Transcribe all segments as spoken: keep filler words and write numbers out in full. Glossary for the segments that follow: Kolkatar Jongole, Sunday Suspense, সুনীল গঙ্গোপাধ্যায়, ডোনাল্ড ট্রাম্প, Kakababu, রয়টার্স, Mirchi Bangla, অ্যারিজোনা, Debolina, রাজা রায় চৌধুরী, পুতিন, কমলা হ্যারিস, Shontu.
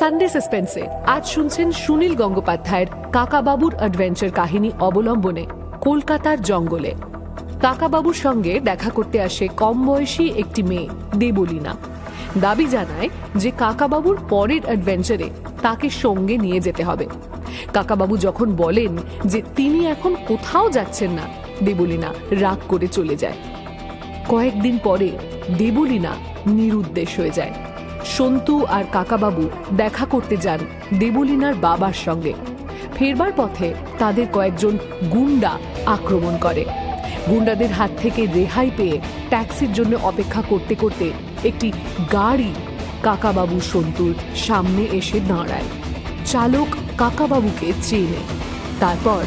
Sunday সাসপেন্সে আজ শুনছেন সুনীল গঙ্গোপাধ্যায়ের কাকাবাবুর অ্যাডভেঞ্চার কাহিনী অবলম্বনে কলকাতার জঙ্গলে কাকাবাবুর সঙ্গে দেখা করতে আসে কম বয়সী একটি মেয়ে দেবলীনা। দাবি জানায় যে কাকাবাবুর পরের অ্যাডভেঞ্চারে তাকে সঙ্গে নিয়ে যেতে হবে। কাকাবাবু যখন বলেন যে তিনি এখন কোথাও যাচ্ছেন না, দেবলীনা রাগ করে চলে যায়। কয়েকদিন পরে দেবলীনা নিরুদ্দেশ হয়ে যায়। সন্তু আর কাকাবাবু দেখা করতে যান দেবলীনার বাবার সঙ্গে। ফেরবার পথে তাদের কয়েকজন গুন্ডা আক্রমণ করে। গুন্ডাদের হাত থেকে রেহাই পেয়ে ট্যাক্সির জন্য অপেক্ষা করতে করতে একটি গাড়ি কাকাবাবু সন্তুর সামনে এসে দাঁড়ায়। চালক কাকাবাবুকে চেনে। তারপর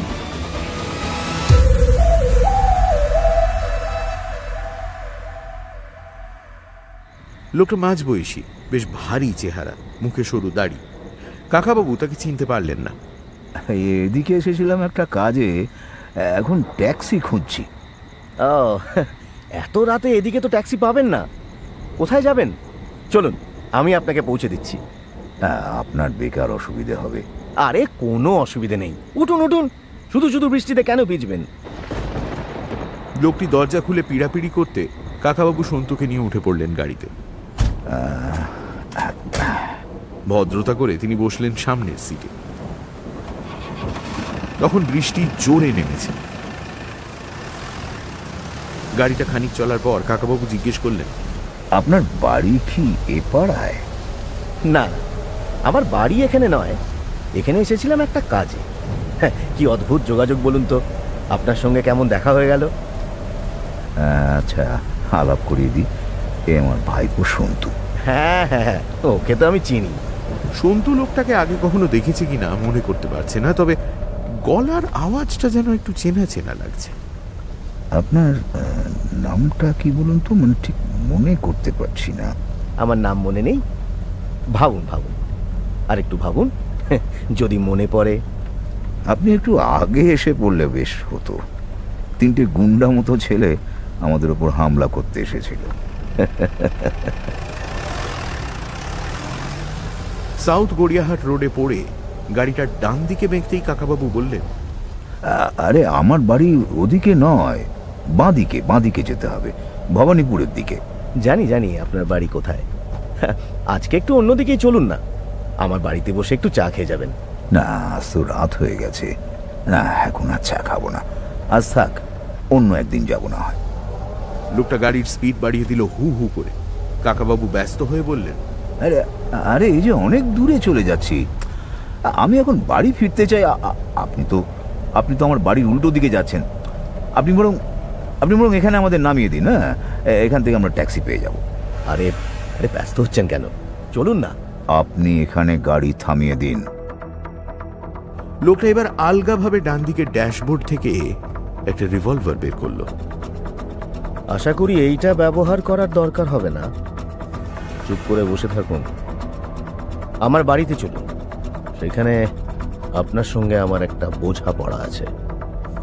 লোকটা মাঝবয়সী, বেশ ভারী চেহারা, মুখে সরু দাড়ি। কাকাবাবু তাকে চিনতে পারলেন না। এদিকে এসেছিলাম একটা কাজে, এখন ট্যাক্সি খুঁজছি। ও, এত রাতে এদিকে তো ট্যাক্সি পাবেন না। কোথায় যাবেন? চলুন, আমি আপনাকে পৌঁছে দিচ্ছি। আপনার বেকার অসুবিধে হবে। আরে কোনো অসুবিধে নেই, উঠুন উঠুন। শুধু শুধু বৃষ্টিতে কেন ভিজবেন? লোকটি দরজা খুলে পিড়াপিড়ি করতে কাকাবাবু সন্তুকে নিয়ে উঠে পড়লেন গাড়িতে। ভদ্রতা করে তিনি বসলেন সামনের সিটে। তখন বৃষ্টি জোরে নেমেছে। গাড়িটা খানিক চলার পর কাকাবাবু জিজ্ঞেস করলেন, আপনার বাড়ি কি এ পাড়ায়? না, আমার বাড়ি এখানে নয়, এখানে এসেছিলাম একটা কাজে। হ্যাঁ, কি অদ্ভুত যোগাযোগ বলুন তো। আপনার সঙ্গে কেমন দেখা হয়ে গেল? আচ্ছা, আলাপ করিয়ে দিই। এ আমার ভাইপো সন্তু। হ্যাঁ হ্যাঁ, ওকে তো আমি চিনি। সন্তু লোকটাকে আগে কখনো দেখেছি কিনা মনে করতে পারছে না, তবে গলার আওয়াজটা যেন একটু চেনা চেনা লাগছে। আপনার নামটা কি বলুন তো, মানে ঠিক মনে করতে পারছি না। আমার নাম মনে নেই? ভাবুন ভাবুন, আর একটু ভাবুন, যদি মনে পড়ে। আপনি একটু আগে এসে পড়লে বেশ হতো। তিনটে গুন্ডা মতো ছেলে আমাদের উপর হামলা করতে এসেছিল। সাউথ গড়িয়াহাট রোডে পড়ে গাড়িটার ডান দিকে বেঁকতেই কাকাবাবু বললেন, আরে আমার বাড়ি ওদিকে নয়, বাঁদিকে। বাঁদিকে যেতে হবে, ভবানীপুরের দিকে। জানি জানি আপনার বাড়ি কোথায়। আজকে একটু অন্যদিকেই চলুন না, আমার বাড়িতে বসে একটু চা খেয়ে যাবেন। না, আজ তো রাত হয়ে গেছে। না, এখন আর চা খাবো না, আজ থাক, অন্য একদিন যাবো না হয়। লোকটা গাড়ির স্পিড বাড়িয়ে দিল হু হু করে। কাকাবাবু ব্যস্ত হয়ে বললেন, আরে আরে এই যে অনেক দূরে চলে যাচ্ছি, আমি এখন বাড়ি ফিরতে চাই। আপনি তো আপনি তো আমার বাড়ির উল্টো দিকে যাচ্ছেন। আপনি বরং আপনি বরং এখানে আমাদের নামিয়ে দিন। হ্যাঁ, এখান থেকে আমরা ট্যাক্সি পেয়ে যাব। আরে আরে ব্যস্ত হচ্ছেন কেন, চলুন না। আপনি এখানে গাড়ি থামিয়ে দিন। লোকটা এবার আলগাভাবে ডান দিকে ড্যাশবোর্ড থেকে একটা রিভলভার বের করলো। আশা করি এইটা ব্যবহার করার দরকার হবে না। চুপ করে বসে থাকুন, আমার বাড়িতে চলুন, সেখানে আপনার সঙ্গে আমার একটা বোঝাপড়া আছে।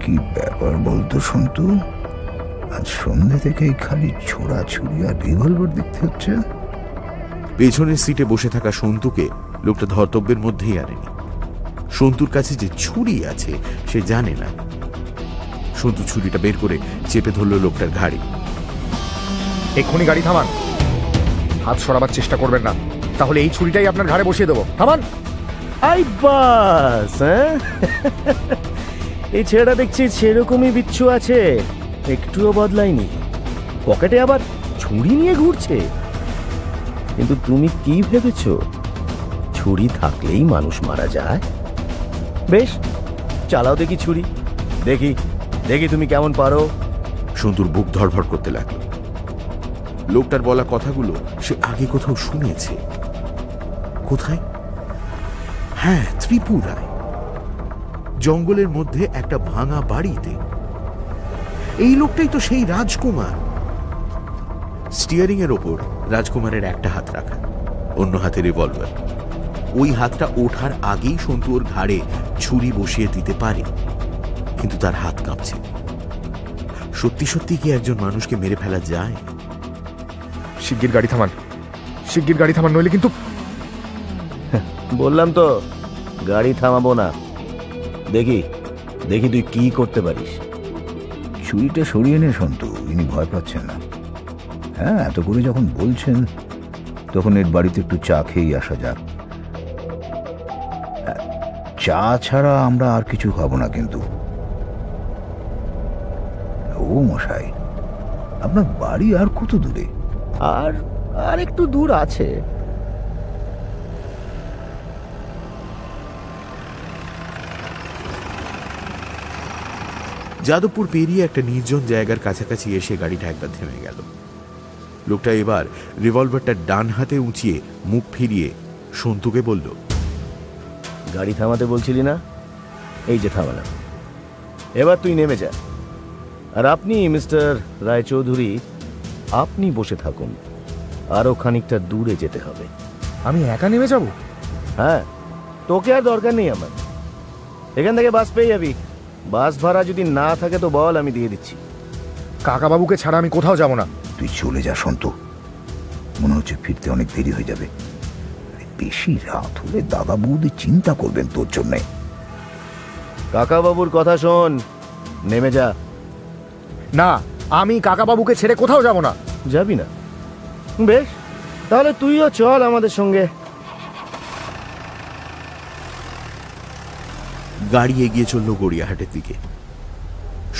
কি ব্যাপার বলতো সন্তু, আজ সন্ধ্যে থেকেই খালি ছোড়াছুড়ি আর রিভলভার দেখতে হচ্ছে। পেছনের সিটে বসে থাকা সন্তুকে লোকটা ধর্তব্যের মধ্যেই আনেনি। সন্তুর কাছে যে ছুরি আছে সে জানে না। সন্তু ছুরিটা বের করে চেপে ধরল লোকটার ঘাড়ে। এক্ষুনি গাড়ি থামান, হাত সরাবার চেষ্টা করবেন না, তাহলে এই ছুরিটাই আপনার ঘাড়ে বসিয়ে দেবো। থামান। আই বাস, এই ছেলেটা দেখছি সেরকমই বিচ্ছু আছে, একটুও বদলায়নি। পকেটে আবার ছুরি নিয়ে ঘুরছে। কিন্তু তুমি কি ভেবেছ ছুরি থাকলেই মানুষ মারা যায়? বেশ, চালাও দেখি ছুরি, দেখি দেখি তুমি কেমন পারো। সন্তুর বুক ধড়ফড় করতে লাগলো। লোকটার বলা কথাগুলো সে আগে কোথাও শুনেছে। কোথায়? হ্যাঁ, ত্রিপুরায়, জঙ্গলের মধ্যে একটা ভাঙা বাড়িতে। এই লোকটাই তো সেই রাজকুমার। স্টিয়ারিং এর ওপর রাজকুমারের একটা হাত রাখা, অন্য হাতে রিভলভার। ওই হাতটা ওঠার আগেই সন্তু ওর ঘাড়ে ছুরি বসিয়ে দিতে পারে, কিন্তু তার হাত কাঁপছে। সত্যি সত্যি কি একজন মানুষকে মেরে ফেলা যায়? শিগগির গাড়ি থামান, শিগগির গাড়ি থামান, নইলে কিন্তু। বললাম তো গাড়ি থামাবো না। দেখি দেখি তুই কি করতে পারিস। চুরিটা সরিয়ে নে সন্তু, ইনি ভয় পাচ্ছেন না। হ্যাঁ, এত করে যখন বলছেন তখন এর বাড়িতে একটু চা খেয়েই আসা যাক। চা ছাড়া আমরা আর কিছু খাবো না। কিন্তু ও মশাই, আপনার বাড়ি আর কত দূরে? আর আর একটু দূর আছে। যাদবপুর পেরিয়ে একটা নির্জন জায়গার কাছাকাছি এসে গাড়িটা একবার থেমে গেল। লোকটা এবার রিভলভারটা ডান হাতে উঁচিয়ে মুখ ফিরিয়ে সন্তুকে বলল, গাড়ি থামাতে বলছিলি না? এই যে থামালাম, এবার তুই নেমে যা। আর আপনি মিস্টার রায়চৌধুরী, আপনি বসে থাকুন, আরও খানিকটা দূরে যেতে হবে। আমি একা নেমে যাব? হ্যাঁ, তোকে আর দরকার নেই আমার। এখান থেকে বাস পেয়ে যাবি। বাস ভাড়া যদি না থাকে তো বল, আমি দিয়ে দিচ্ছি। কাকাবাবুকে ছাড়া আমি কোথাও যাব না। তুই চলে যা সন্তু, মনে হচ্ছে ফিরতে অনেক দেরি হয়ে যাবে। বেশি রাত হলে দাদা বৌদি চিন্তা করবেন তোর জন্যে। কাকাবাবুর কথা শোন, নেমে যা। না, আমি কাকাবাবুকে ছেড়ে কোথাও যাব না। যাবি না? বেশ, তাহলে তুইও চল আমাদের সঙ্গে। গাড়ি এগিয়ে চলল গড়িয়াহাটের দিকে।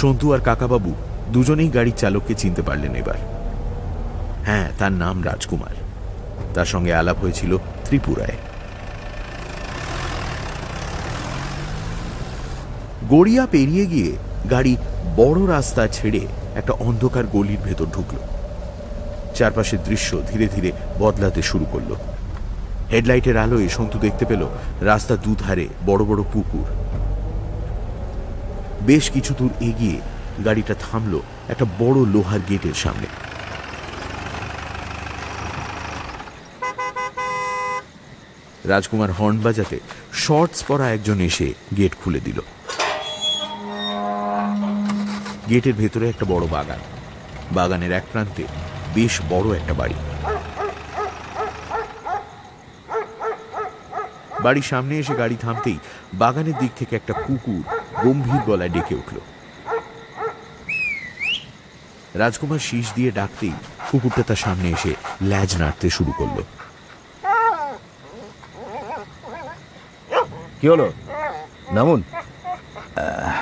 সন্তু আর কাকাবাবু দুজনেই গাড়ির চালককে চিনতে পারলেন এবার। হ্যাঁ, তার নাম রাজকুমার। তার সঙ্গে আলাপ হয়েছিল ত্রিপুরায়। গড়িয়া পেরিয়ে গিয়ে গাড়ি বড় রাস্তা ছেড়ে একটা অন্ধকার গলির ভেতর ঢুকল। চারপাশের দৃশ্য ধীরে ধীরে বদলাতে শুরু করল। হেডলাইটের আলোয় সন্তু দেখতে পেল রাস্তা দুধারে বড় বড় পুকুর। বেশ কিছু দূর এগিয়ে গাড়িটা থামল একটা বড় লোহার গেটের সামনে। রাজকুমার হর্ন বাজাতে শর্টস পরা একজন এসে গেট খুলে দিল। গেটের ভেতরে একটা বড় বাগান, বাগানের এক প্রান্তে বেশ বড় একটা বাড়ি। বাড়ির সামনে এসে গাড়ি থামতেই বাগানের দিক থেকে একটা কুকুর গম্ভীর গলায় ডেকে উঠল। রাজকুমার শীষ দিয়ে ডাকতেই কুকুরটা তার সামনে এসে ল্যাজ নাড়তে শুরু করল। কি হলো, নামুন।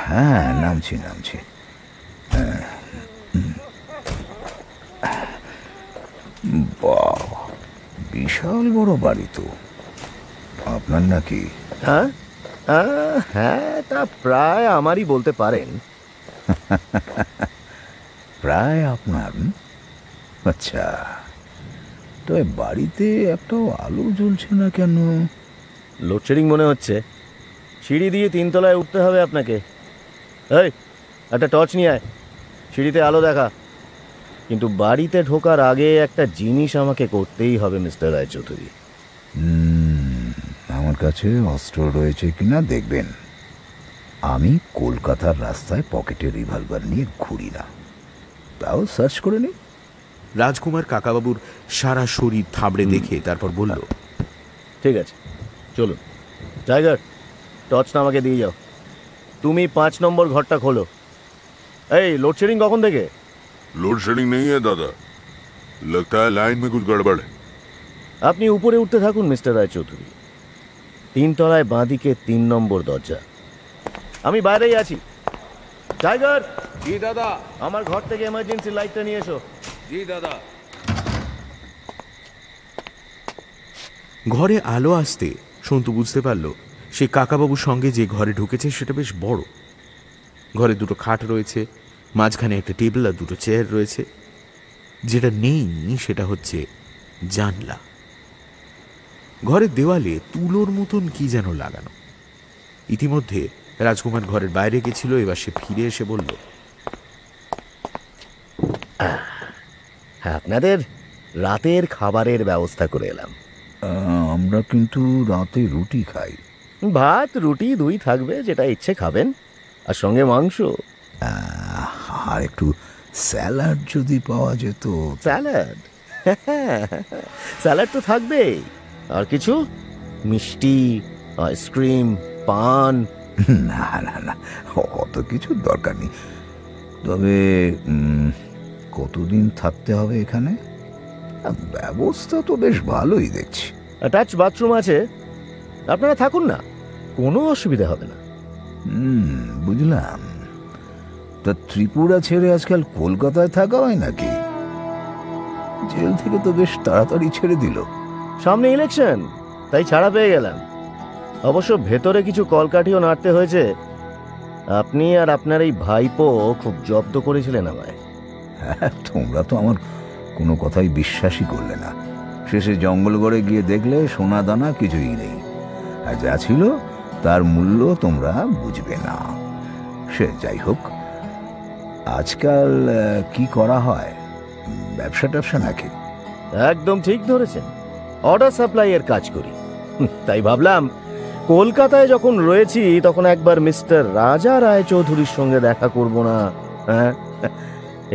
হ্যাঁ, নামছি নামছি। বিশাল বড় বাড়ি তো আপনার নাকি? হ্যাঁ হ্যাঁ, তা প্রায় আমারই বলতে পারেন। প্রায় আপনার? আচ্ছা, তবে বাড়িতে একটাও আলো জ্বলছে না কেন? লোডশেডিং মনে হচ্ছে। সিঁড়ি দিয়ে তিনতলায় উঠতে হবে আপনাকে। এই, একটা টর্চ নিয়ে আয়, সিঁড়িতে আলো দেখা। কিন্তু বাড়িতে ঢোকার আগে একটা জিনিস আমাকে করতেই হবে মিস্টার রায়চৌধুরী। আমার কাছে অস্ত্র রয়েছে কিনা দেখবেন। আমি কলকাতার রাস্তায় পকেটে রিভলভার নিয়ে ঘুরি না, তাও সার্চ করে নি। রাজকুমার কাকাবাবুর সারা শরীর থাবড়ে দেখে তারপর বলল, ঠিক আছে চলুন। টাইগার, টর্চটা আমাকে দিয়ে যাও। তুমি পাঁচ নম্বর ঘরটা খোলো। এই, লোডশেডিং কখন থেকে? লোডশেডিং নেই দাদা, লাগতা হ্যায় লাইন মে কুছ গড়বড়। আপনি উপরে উঠতে থাকুন মিস্টার রায়চৌধুরী। তিনতলায় বাঁদিকে তিন নম্বর দরজা। আমি বাইরেই আছি। টাইগার। জি দাদা। আমার ঘর থেকে এমার্জেন্সি লাইটটা নিয়ে এসো। জি দাদা। ঘরে আলো আসতে সন্তু বুঝতে পারল সে কাকাবাবুর সঙ্গে যে ঘরে ঢুকেছে সেটা বেশ বড়। ঘরে দুটো খাট রয়েছে, মাঝখানে একটা টেবিল আর দুটো চেয়ার রয়েছে। যেটা নেই সেটা হচ্ছে জানলা। ঘরের দেওয়ালে তুলোর মতন কি যেন লাগানো। ইতিমধ্যে রাজকুমার ঘরের বাইরে গেছিল, এবার সে ফিরে এসে বলল, আপনাদের রাতের খাবারের ব্যবস্থা করে এলাম। আমরা কিন্তু রাতে রুটি খাই। ভাত রুটি দুই থাকবে, যেটা ইচ্ছে খাবেন, আর সঙ্গে মাংস আর একটু স্যালাড যদি পাওয়া যেত। স্যালাড? স্যালাড তো থাকবেই। আর কিছু? মিষ্টি, আইসক্রিম, পান। না না না, অত কিছু দরকার নেই। তবে কতদিন থাকতে হবে এখানে? ব্যবস্থা তো বেশ ভালোই দেখছি। অ্যাটাচ বাথরুম আছে, আপনারা থাকুন না, কোনো অসুবিধা হবে না। হুম, বুঝলাম। তা ত্রিপুরা ছেড়ে আজকাল কলকাতায় থাকা হয় নাকি? জেল থেকে তো বেশ তাড়াতাড়ি ছেড়ে দিল। সামনে ইলেকশন, তাই ছাড়া পেয়ে গেলাম। অবশ্য ভেতরে কিছু কলকাঠিও নাড়তে হয়েছে। আপনি আর আপনার এই ভাইপো খুব জব্দ করেছিলেন আমায়। হ্যাঁ, তোমরা তো আমার কোনো কথাই বিশ্বাসই করলে না। শেষে জঙ্গলগড়ে গিয়ে দেখলে সোনা দানা কিছুই নেই, আর যা ছিল তার মূল্য তোমরা বুঝবে না। সে যাই হোক, আজকাল কি করা হয়? ব্যবসা ট্যাবসা নাকি? একদম ঠিক ধরেছেন, অর্ডার সাপ্লাই এর কাজ করি। তাই ভাবলাম কলকাতায় যখন রয়েছি তখন একবার মিস্টার রাজা রায় চৌধুরীর সঙ্গে দেখা করব না? হ্যাঁ,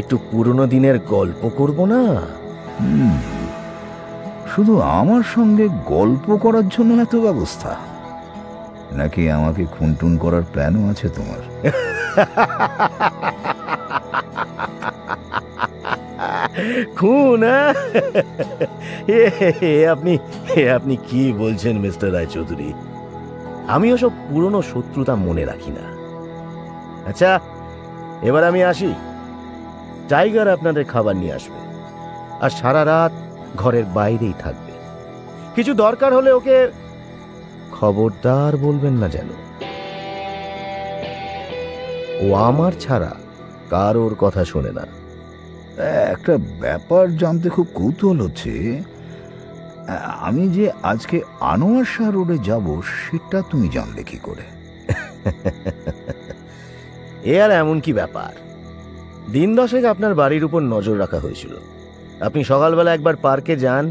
একটু পুরনো দিনের গল্প করব না? শুধু আমার সঙ্গে গল্প করার জন্য এত ব্যবস্থা, নাকি আমাকে খুনটুন করার প্ল্যানও আছে তোমার? খুন? আপনি আপনি কি বলছেন মিস্টার রায়চৌধুরী? আমি ওসব পুরনো শত্রুতা মনে রাখি না। আচ্ছা, এবার আমি আসি। টাইগার আপনাদের খাবার নিয়ে আসবে, আর সারা রাত ঘরের বাইরেই থাকবে। কিছু দরকার হলে ওকে খবরদার বলবেন না যেন। ও আমার ছাড়া কারোর কথা শোনে না। একটা ব্যাপার জানতে খুব কৌতূহল হচ্ছে। আমি যে আজকে আনোয়ার শাহ রোডে যাব সেটা তুমি জানলে কি করে? এ আর এমন কি ব্যাপার? দিন দশেক আপনার বাড়ির উপর নজর রাখা হয়েছিল। আপনি সকালবেলা একবার পার্কে যান,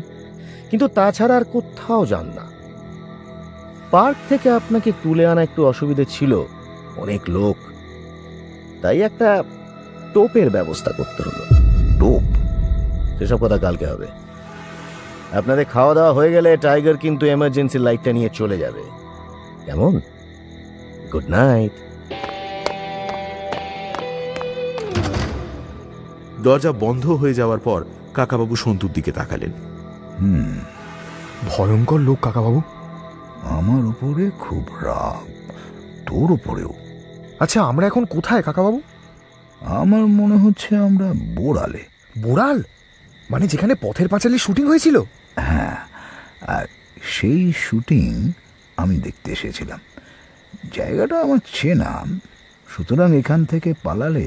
কিন্তু তাছাড়া আর কোথাও যান না। পার্ক থেকে আপনাকে তুলে আনা একটু অসুবিধে ছিল, অনেক লোক, তাই একটা টোপের ব্যবস্থা করতে হলো। টোপ? সেসব কথা কালকে হবে। আপনাদের খাওয়া দাওয়া হয়ে গেলে টাইগার কিন্তু এমার্জেন্সি লাইটটা নিয়ে চলে যাবে, কেমন? Good night. দরজা বন্ধ হয়ে যাওয়ার পর কাকাবাবু সন্তুর দিকে তাকালেন। হুম, ভয়ঙ্কর লোক কাকাবাবু। আমার উপরে খুব রাগ, তোর উপরেও। আচ্ছা, আমরা এখন কোথায় কাকাবাবু? আমার মনে হচ্ছে আমরা বোড়ালে। বোড়াল মানে যেখানে পথের পাঁচালী শুটিং হয়েছিল? হ্যাঁ, আর সেই শুটিং আমি দেখতে এসেছিলাম। জায়গাটা আমার চেনা, সুতরাং এখান থেকে পালালে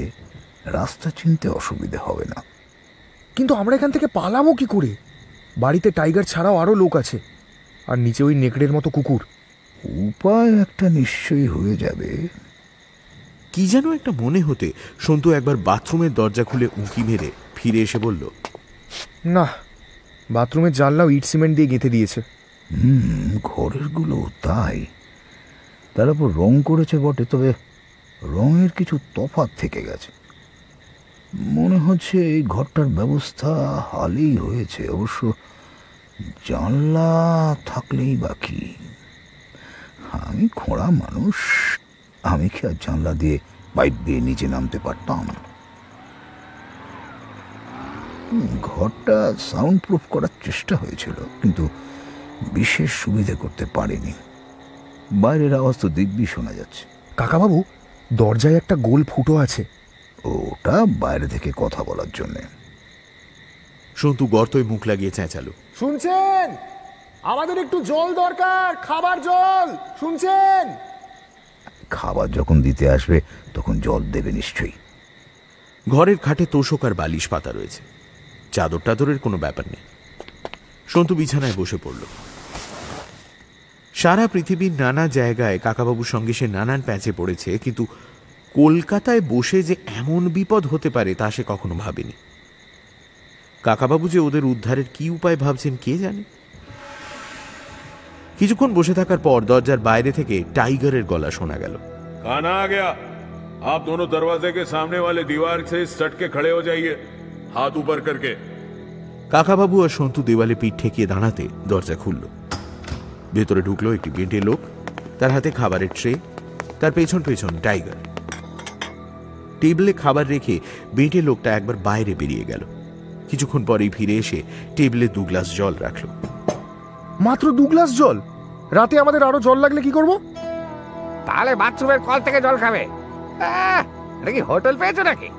রাস্তা চিনতে অসুবিধে হবে না। কিন্তু আমরা এখান থেকে পালাবো কি করে? বাড়িতে টাইগার ছাড়াও আরও লোক আছে, আর নিচে ওই নেকড়ের মতো কুকুর। উপায় একটা নিশ্চয়ই হয়ে যাবে। কি যেন একটা মনে হতে সন্তু একবার বাথরুমের দরজা খুলে উঁকি মেরে ফিরে এসে বলল, না, বাথরুমের জানলাও ইট সিমেন্ট দিয়ে গেঁথে দিয়েছে। হুম, ঘরেরগুলো তাই। তার উপর রং করেছে বটে, তবে রঙের কিছু তফাৎ থেকে গেছে। মনে হচ্ছে এই ঘরটার ব্যবস্থা হালেই হয়েছে, অবশ্য জানলা থাকলেই বাকি। আমি খোঁড়া মানুষ, আমি কি আর জানলা দিয়ে বাইক দিয়ে নিচে নামতে পারতাম? ঘরটা সাউন্ড প্রুফ করার চেষ্টা হয়েছিল, কিন্তু বিশেষ সুবিধা করতে পারিনি। বাইরের আওয়াজ তো দিব্যি শোনা যাচ্ছে। কাকাবাবু, দরজায় একটা গোল ফুটো আছে, ওটা বাইরে থেকে কথা বলার জন্যে। সন্তু গর্তই মুখ লাগিয়ে চেঁচালো, শুনছেন? আমাদের একটু জল দরকার, খাবার জল। শুনছেন? খাবার যখন দিতে আসবে তখন জল দেবে নিশ্চয়ই। ঘরের খাটে তোষক আর বালিশ পাতা রয়েছে, চাদর টাদরের কোনো ব্যাপার নেই। সন্তু বিছানায় বসে পড়ল। সারা পৃথিবীর নানা জায়গায় কাকাবাবুর সঙ্গে সে নানান প্যাঁচে পড়েছে, কিন্তু কলকাতায় বসে যে এমন বিপদ হতে পারে তা সে কখনো ভাবেনি। কাকাবাবু যে ওদের উদ্ধারের কি উপায় ভাবছেন কে জানে। কিছুক্ষণ বসে থাকার পর দরজার বাইরে থেকে টাইগারের গলা শোনা গেল, খানা আ গয়া। आप दोनों दरवाजे के सामने वाले दीवार से सटके खड़े हो जाइए, हाथ ऊपर करके। কাকাবাবু আর সন্তু দেওয়ালে পিঠ ঠেকিয়ে দাঁড়াতে দরজা খুলল। ভেতরে ঢুকলো একটি গেটে লোক, তার হাতে খাবারের ট্রে, তার পেছন পেছন টাইগার। টেবিলে খাবার রেখে বেঁটে লোকটা একবার বাইরে বেরিয়ে গেল। কিছুক্ষণ পরেই ফিরে এসে টেবিলে দু গ্লাস জল রাখলো। মাত্র দু গ্লাস জল? রাতে আমাদের আরো জল লাগলে কি করব? তাহলে বাথরুমের কল থেকে জল খাবে। আরে কি হোটেল পেয়েছো নাকি?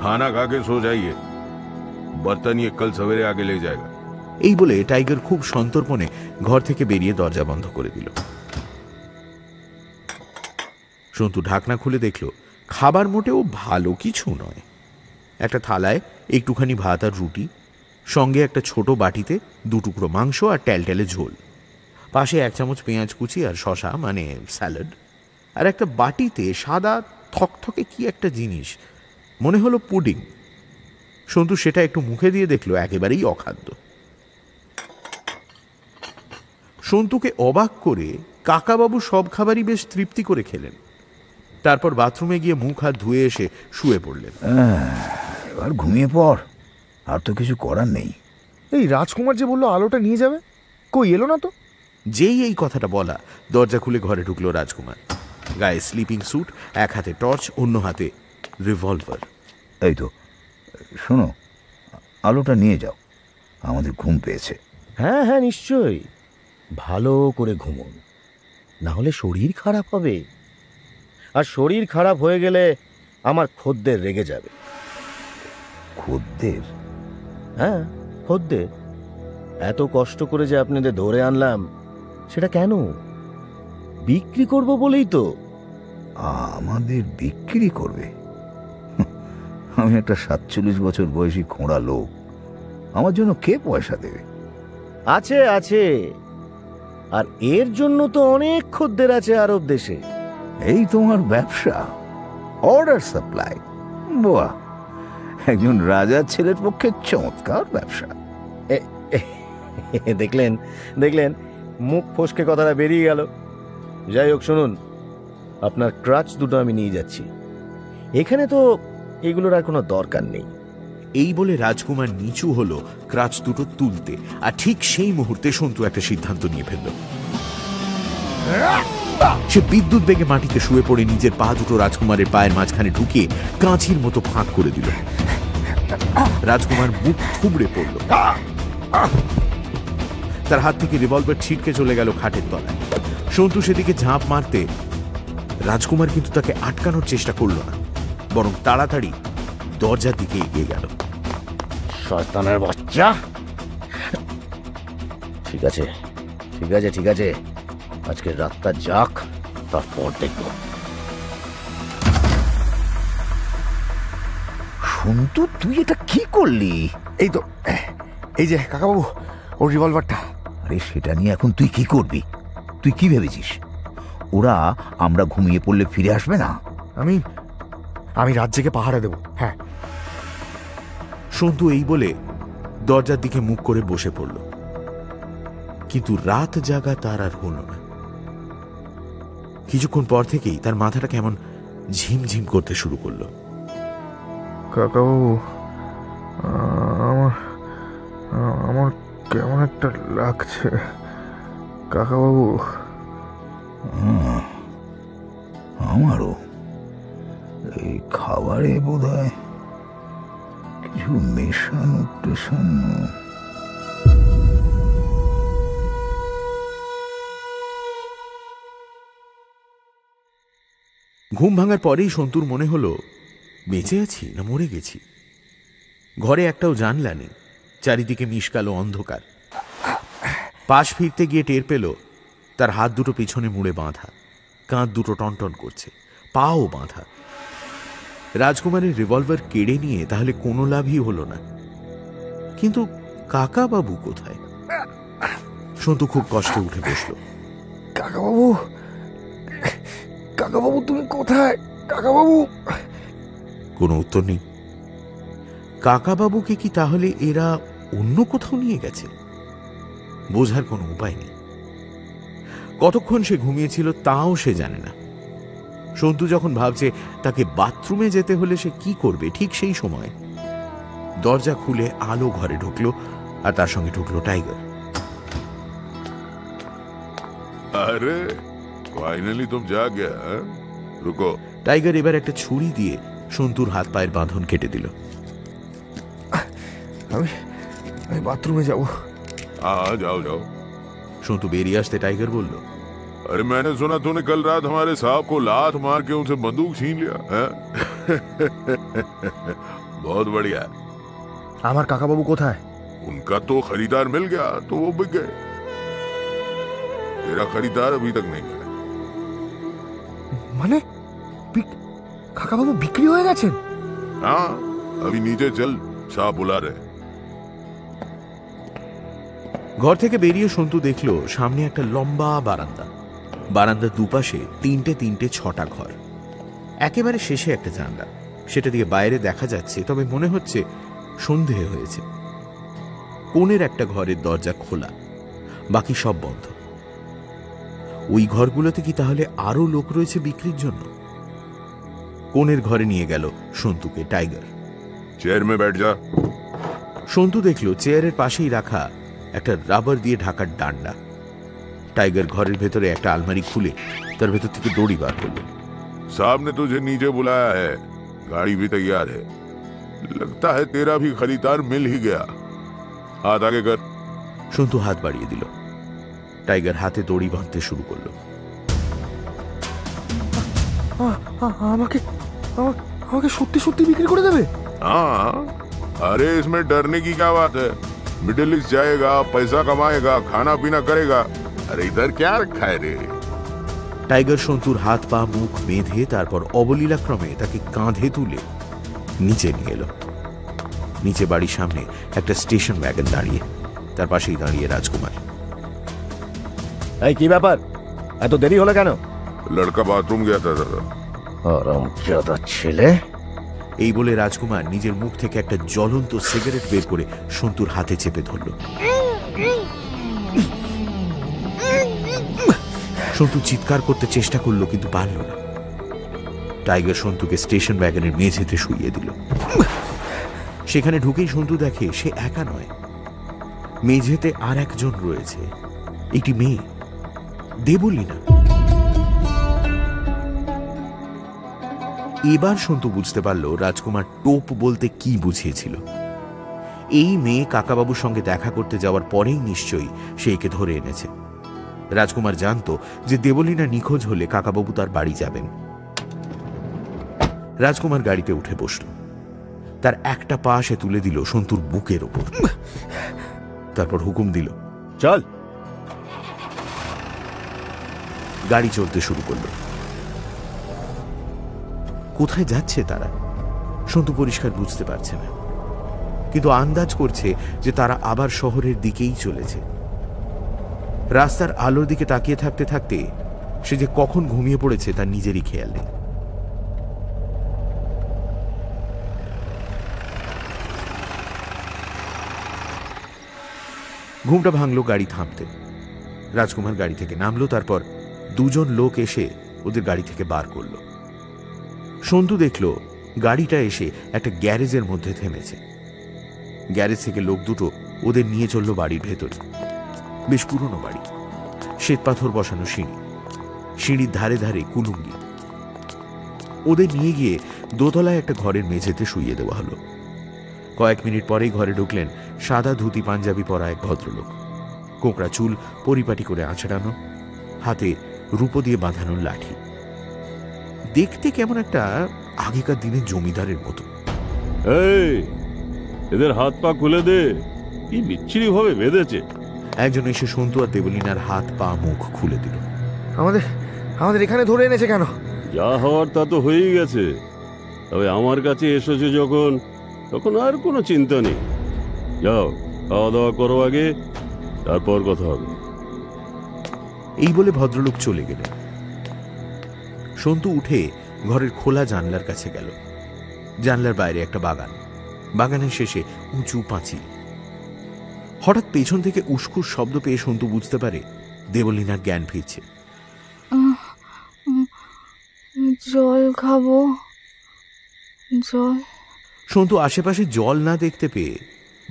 খানা খা কে সো যাইয়ে, বর্তন ये कल सवेरे आगे ले जाएगा। এই বলে টাইগার খুব সন্তর্পণে ঘর থেকে বেরিয়ে দরজা বন্ধ করে দিল। সন্তু ঢাকনা খুলে দেখলো খাবার মোটেও ভালো কিছু নয়। একটা থালায় একটুখানি ভাত আর রুটি, সঙ্গে একটা ছোট বাটিতে দু টুকরো মাংস আর ট্যালট্যালে ঝোল, পাশে এক চামচ পেঁয়াজ কুচি আর শশা মানে স্যালাড, আর একটা বাটিতে সাদা থকথকে কি একটা জিনিস, মনে হলো পুডিং। সন্তু সেটা একটু মুখে দিয়ে দেখলো একেবারেই অখাদ্য। সন্তুকে অবাক করে কাকাবাবু সব খাবারই বেশ তৃপ্তি করে খেলেন। তারপর বাথরুমে গিয়ে মুখ হাত ধুয়ে এসে শুয়ে পড়লেন। আর ঘুমিয়ে পড়, আর তো কিছু করার নেই। এই রাজকুমার যে বললো আলোটা নিয়ে যাবে, কই এলো না তো? যেই এই কথাটা বলা দরজা খুলে ঘরে ঢুকলো রাজকুমার। গায়ে স্লিপিং স্যুট, এক হাতে টর্চ, অন্য হাতে রিভলভার। এই তো, শোনো, আলোটা নিয়ে যাও, আমাদের ঘুম পেয়েছে। হ্যাঁ হ্যাঁ নিশ্চয়ই, ভালো করে ঘুমুন, না হলে শরীর খারাপ হবে, আর শরীর খারাপ হয়ে গেলে আমার খদ্দের রেগে যাবে। খদ্দের? হ্যাঁ খদ্দের। এত কষ্ট করে যে আপনাদের ধরে আনলাম, সেটা কেন? বিক্রি করব বলেই তো। আমাদের বিক্রি করবে? আমি একটা সাতচল্লিশ বছর বয়সী খোঁড়া লোক, আমার জন্য কে পয়সা দেবে? আছে আছে, আর এর জন্য তো অনেক খদ্দের আছে আরব দেশে। এই তোমার ব্যবসা, অর্ডার সাপ্লাই। বাহ, একজন রাজার ছেলের পক্ষে চমৎকার ব্যবসা। দেখলেন দেখলেন, মুখ ফসকে কথাটা বেরিয়ে গেল। যাই হোক, শুনুন, আপনার ক্রাচ দুটো আমি নিয়ে যাচ্ছি, এখানে তো এগুলোর আর কোনো দরকার নেই। এই বলে রাজকুমার নিচু হলো ক্রাচ দুটো তুলতে, আর ঠিক সেই মুহূর্তে সন্তু একটা সিদ্ধান্ত নিয়ে ফেলল। সে বিদ্যুৎ বেগে মাটিতে শুয়ে পড়ে নিজের পা দুটো রাজকুমারের পায়ের মাঝখানে ঢুকিয়ে কাঁচির মতো ফাঁক করে দিল। রাজকুমার মুখ থুবড়ে পড়ল, তার হাত থেকে রিভলভার ছিটকে চলে গেল খাটের তলায়। সন্তু সেদিকে ঝাঁপ মারতে রাজকুমার কিন্তু তাকে আটকানোর চেষ্টা করল না, বরং তাড়াতাড়ি দরজার দিকে এগিয়ে গেল। শয়তানের বাচ্চা! ঠিক আছে ঠিক আছে ঠিক আছে, আজকে রাতটা যাক, তারপর দেখব। সন্তু, তুই এটা কি করলি? এই তো, এই যে কাকাবাবু, ওর রিভলভারটা। আরে সেটা নিয়ে এখন তুই কি করবি? তুই কি ভেবেছিস ওরা আমরা ঘুমিয়ে পড়লে ফিরে আসবে না? আমি আমি রাজ্যকে পাহারা দেব। হ্যাঁ। সন্তু এই বলে দরজার দিকে মুখ করে বসে পড়ল, কিন্তু রাত জাগা তার আর হল না। কিছুক্ষণ পর থেকেই তার মাথাটা কেমন ঝিমঝিম করতে শুরু করল। কাকাবাবু, আমার কেমন একটা লাগছে কাকাবাবু। আমারও এই খাবারে বোধ হয় কিছু মেশানো টেশানো। ঘুম ভাঙার পরেই সন্তুর মনে হলো বেঁচে আছি না মরে গেছি। ঘরে একটাও জানলা নেই, চারিদিকে মিশকালো অন্ধকার। পাশ ফিরতে গিয়ে টের পেল তার হাত দুটো পিছনে মুড়ে বাঁধা, কাঁধ দুটো টনটন করছে, পাও বাঁধা। রাজকুমারের রিভলভার কেড়ে নিয়ে তাহলে কোনো লাভই হলো না, কিন্তু কাকাবাবু কোথায়? সন্তু খুব কষ্টে উঠে বসল। কাকাবাবু, কাকাবাবু তুমি কোথায় কাকাবাবু? কোনো উত্তর নেই। কাকাবাবুকে কি তাহলে এরা অন্য কোথাও নিয়ে গেছে? বোঝার কোনো উপায় নেই। কতক্ষণ সে ঘুমিয়েছিল তাও সে জানে না। সন্তু যখন ভাবছে তাকে বাথরুমে যেতে হলে সে কি করবে, ঠিক সেই সময় দরজা খুলে আলো ঘরে ঢুকলো, আর তার সঙ্গে ঢুকলো টাইগার। अरे फाइनली तुम जा गया है? रुको। टाइगर এবার একটা ছুরি দিয়ে সন্তুর হাত পায়ের বাঁধন কেটে দিল। আমি আমি বাথরুমে যাব। আ যাও যাও। সন্তু বেরিয়ে আসতে टाइगर बोल लो, अरे मैंने सुना तूने कल रात हमारे साहब को लात मार के उनसे बंदूक छीन लिया है? बहुत बढ़िया। हमारे काका बाबू कहाँ है? उनका तो खरीदार मिल गया तो वो बिक गए, तेरा खरीदार अभी तक नहीं मिला। माने काका बाबू बिक्री हो गए थे? हाँ, अभी नीचे चल, साहब बुला रहे। घर থেকে বেরিয়ে সন্তু দেখলো সামনে একটা লম্বা বারান্দা, বারান্দার দুপাশে তিনটে তিনটে ছটা ঘর, একেবারে শেষে একটা জানলা, সেটা দিয়ে বাইরে দেখা যাচ্ছে। তবে মনে হচ্ছে সন্ধে হয়েছে। কোণের একটা ঘরের দরজা খোলা, বাকি সব বন্ধ। ওই ঘরগুলোতে কি তাহলে আরো লোক রয়েছে বিক্রির জন্য? কোণের ঘরে নিয়ে গেল সন্তুকে টাইগার। চেয়ার মে बैठ যা। সন্তু দেখলো চেয়ারের পাশেই রাখা একটা রাবার দিয়ে ঢাকার ডান্ডা। টাইগার ঘরের ভেতরে একটা আলমারি খুলে তার ভেতর থেকে দড়ি বার করলো। সাহেব ने तुझे नीचे बुलाया है, गाड़ी भी तैयार है, लगता है तेरा भी खरीदार मिल ही गया। हाथ आगे कर। সন্তু হাত বাড়িয়ে দিল। টাইগার হাতে দড়ি বাঁধতে শুরু করলো। আমাকে আমাকে সত্যি সত্যি বিক্রি করে দেবে? হ্যাঁ, আরে इसमें डरने की क्या बात है? मिडिल ईस्ट जाएगा, पैसा कमाएगा, खाना पीना करेगा, अरे इधर क्या रखा है रे? टाइगर সন্তুর हाथ पा मुख बेधे তারপর অবলীলাক্রমে তাকে কাঁধে তুলে নিচে নিয়ে এলো। নিচে বাড়ির সামনে একটা স্টেশন ওয়াগন দাঁড়িয়ে, তার পাশেই দাঁড়িয়ে রাজকুমার। এই কি ব্যাপার, এত দেরি হলো কেন? লড়কা বাথরুম গিয়ে তা দাদা। আরাম জ্যাদা ছেলে। এই বলে রাজকুমার নিজের মুখ থেকে একটা জ্বলন্ত সিগারেট বের করে সন্তুর হাতে চেপে ধরল। সন্তু চিৎকার করতে চেষ্টা করলো কিন্তু পারল না। টাইগার সন্তুকে স্টেশন ওয়াগনের মেঝেতে শুইয়ে দিল। সেখানে ঢুকেই সন্তু দেখে সে একা নয়, মেঝেতে আর একজন রয়েছে, একটি মেয়ে, দেবলীনা। এবার সন্তু বুঝতে পারলো রাজকুমার টোপ বলতে কি বুঝিয়েছিল। এই মেয়ে কাকাবাবুর সঙ্গে দেখা করতে যাওয়ার পরেই নিশ্চয়ই সে একে ধরে এনেছে। রাজকুমার জানতো যে দেবলীনা নিখোঁজ হলে কাকাবাবু তার বাড়ি যাবেন। রাজকুমার গাড়িতে উঠে বসল, তার একটা পা সে তুলে দিল সন্তুর বুকের ওপর, তারপর হুকুম দিল, চল। গাড়ি চলতে শুরু করলো। কোথায় যাচ্ছে তারা সন্তু পরিষ্কার বুঝতে পারছে না, কিন্তু আন্দাজ করছে যে তারা আবার শহরের দিকেই চলেছে। রাস্তার আলোর দিকে তাকিয়ে থাকতে থাকতে সে যে কখন ঘুমিয়ে পড়েছে তার নিজেরই খেয়াল নেই। ঘুমটা ভাঙলো গাড়ি থামতে। রাজকুমার গাড়ি থেকে নামলো, তারপর দুজন লোক এসে ওদের গাড়ি থেকে বার করলো। সন্তু দেখলো গাড়িটা এসে একটা গ্যারেজের মধ্যে থেমেছে। গ্যারেজ থেকে লোক দুটো ওদের নিয়ে চললো বাড়ির ভেতর। বেশ পুরনো বাড়ি, শ্বেতপাথর বসানো সিঁড়ি, সিঁড়ির ধারে ধারে কুলুঙ্গি। ওদের নিয়ে গিয়ে দোতলায় একটা ঘরের মেঝেতে শুইয়ে দেওয়া হলো। কয়েক মিনিট পরেই ঘরে ঢুকলেন সাদা ধুতি পাঞ্জাবি পরা এক ভদ্রলোক। কোঁকড়া চুল পরিপাটি করে আঁচড়ানো, হাতে রূপো দিয়ে বাঁধানো লাঠি, দেখতে কেমন একটা আগেকার দিনের জমিদারের মতো। এই, এদের হাত পা খুলে দে, কি বিচ্ছিরি ভাবে বেঁধেছে। একজন এসে সন্তু আর দেবলীনার হাত পা মুখ খুলে দিল। আমাদের আমাদের এখানে ধরে এনেছে কেন? যা হওয়ার তা তো হয়েই গেছে, তবে আমার কাছে এসেছে যখন তখন আর কোনো চিন্তা নেই। যাও, খাওয়া দাওয়া করো আগে, তারপর কথা হবে। এই বলে ভদ্রলোক চলে গেলেন। সন্তু উঠে ঘরের খোলা জানলার কাছে গেল। জানলার বাইরে একটা বাগান, বাগানের শেষে উঁচু পাঁচিল। হঠাৎ পেছন থেকে উস্কুর শব্দ পেয়ে সন্তু বুঝতে পারে দেবলীনার জ্ঞান ফিরছে। জল খাবো, জল। সন্তু আশেপাশে জল না দেখতে পেয়ে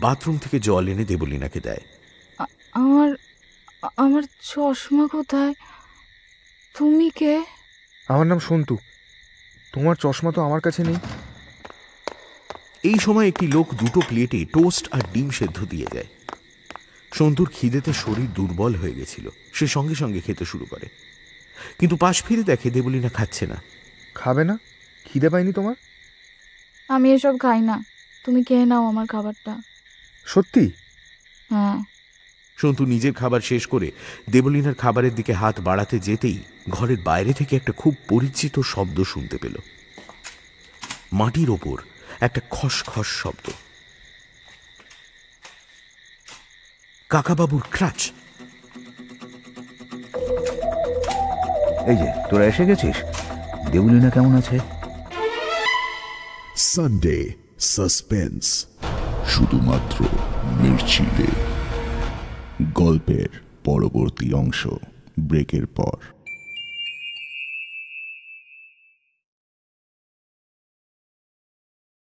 বাথরুম থেকে জল এনে দেবলীনাকে দেয়। আমার আমার চশমা কোথায়? তুমি কে? আমার নাম সন্তু। তোমার চশমা তো আমার কাছে নেই। এই সময় একটি লোক দুটো প্লেটে টোস্ট আর ডিম সেদ্ধ দিয়ে যায়। সন্তুর খিদেতে শরীর দুর্বল হয়ে গেছিল, সে সঙ্গে সঙ্গে খেতে শুরু করে, কিন্তু পাশ ফিরে দেখে দেবলিনা খাচ্ছে না। খাবে না? খিদে পায়নি তোমার? আমি এসব খাই না, তুমি খেয়ে নাও আমার খাবারটা। সত্যি? হ্যাঁ। সন্তু নিজের খাবার শেষ করে দেবলিনার খাবারের দিকে হাত বাড়াতে যেতেই ঘরের বাইরে থেকে একটা খুব পরিচিত শব্দ শুনতে পেল। মাটির ওপর একটা খসখস শব্দ। কাকাবাবুর ক্রাচ। এই যে তোরা এসে গেছিস। দেবলিনা কেমন আছে? সানডে সাসপেন্স, শুধুমাত্র মির্চিলে। গল্পের পরবর্তী অংশ ব্রেকের পর।